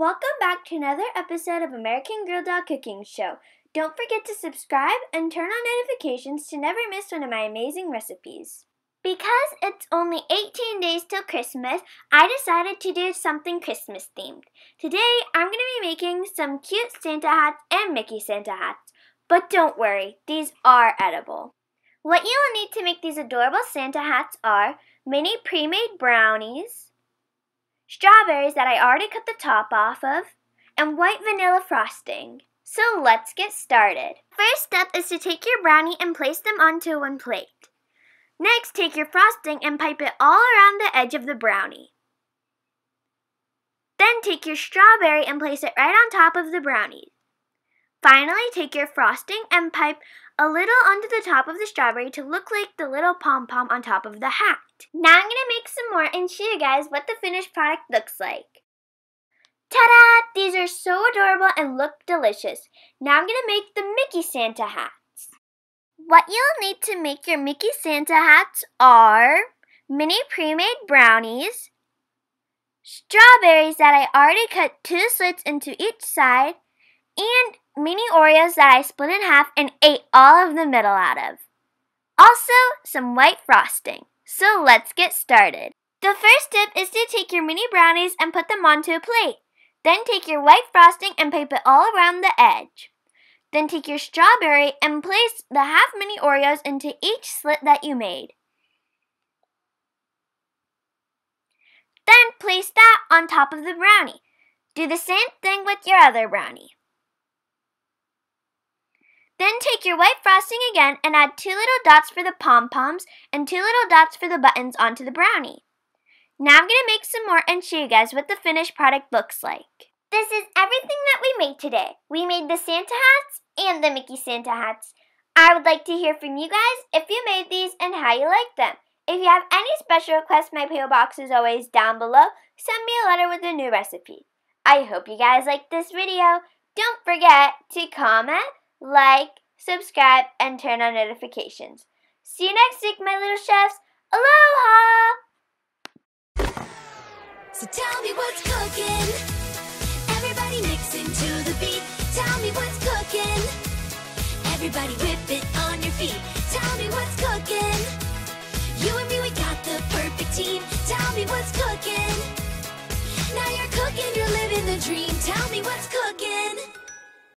Welcome back to another episode of American Girl Doll Cooking Show. Don't forget to subscribe and turn on notifications to never miss one of my amazing recipes. Because it's only 18 days till Christmas, I decided to do something Christmas themed. Today, I'm going to be making some cute Santa hats and Mickey Santa hats. But don't worry, these are edible. What you will need to make these adorable Santa hats are mini pre-made brownies, strawberries that I already cut the top off of, and white vanilla frosting. So let's get started. First step is to take your brownie and place them onto one plate. Next, take your frosting and pipe it all around the edge of the brownie. Then take your strawberry and place it right on top of the brownie. Finally, take your frosting and pipe a little onto the top of the strawberry to look like the little pom-pom on top of the hat. Now I'm going to make some more and show you guys what the finished product looks like. Ta-da! These are so adorable and look delicious. Now I'm going to make the Mickey Santa hats. What you'll need to make your Mickey Santa hats are mini pre-made brownies, strawberries that I already cut two slits into each side, and mini Oreos that I split in half and ate all of the middle out of. Also, some white frosting. So let's get started. The first step is to take your mini brownies and put them onto a plate. Then take your white frosting and pipe it all around the edge. Then take your strawberry and place the half mini Oreos into each slit that you made. Then place that on top of the brownie. Do the same thing with your other brownie. Then take your white frosting again and add two little dots for the pom-poms and two little dots for the buttons onto the brownie. Now I'm going to make some more and show you guys what the finished product looks like. This is everything that we made today. We made the Santa hats and the Mickey Santa hats. I would like to hear from you guys if you made these and how you like them. If you have any special requests, my PO box is always down below. Send me a letter with a new recipe. I hope you guys liked this video. Don't forget to comment, like, subscribe, and turn on notifications. See you next week, my little chefs. Aloha! So tell me what's cooking. Everybody mixing to the beat. Tell me what's cooking. Everybody whip it on your feet. Tell me what's cooking. You and me, we got the perfect team. Tell me what's cooking. Now you're cooking, you're living the dream. Tell me what's cooking.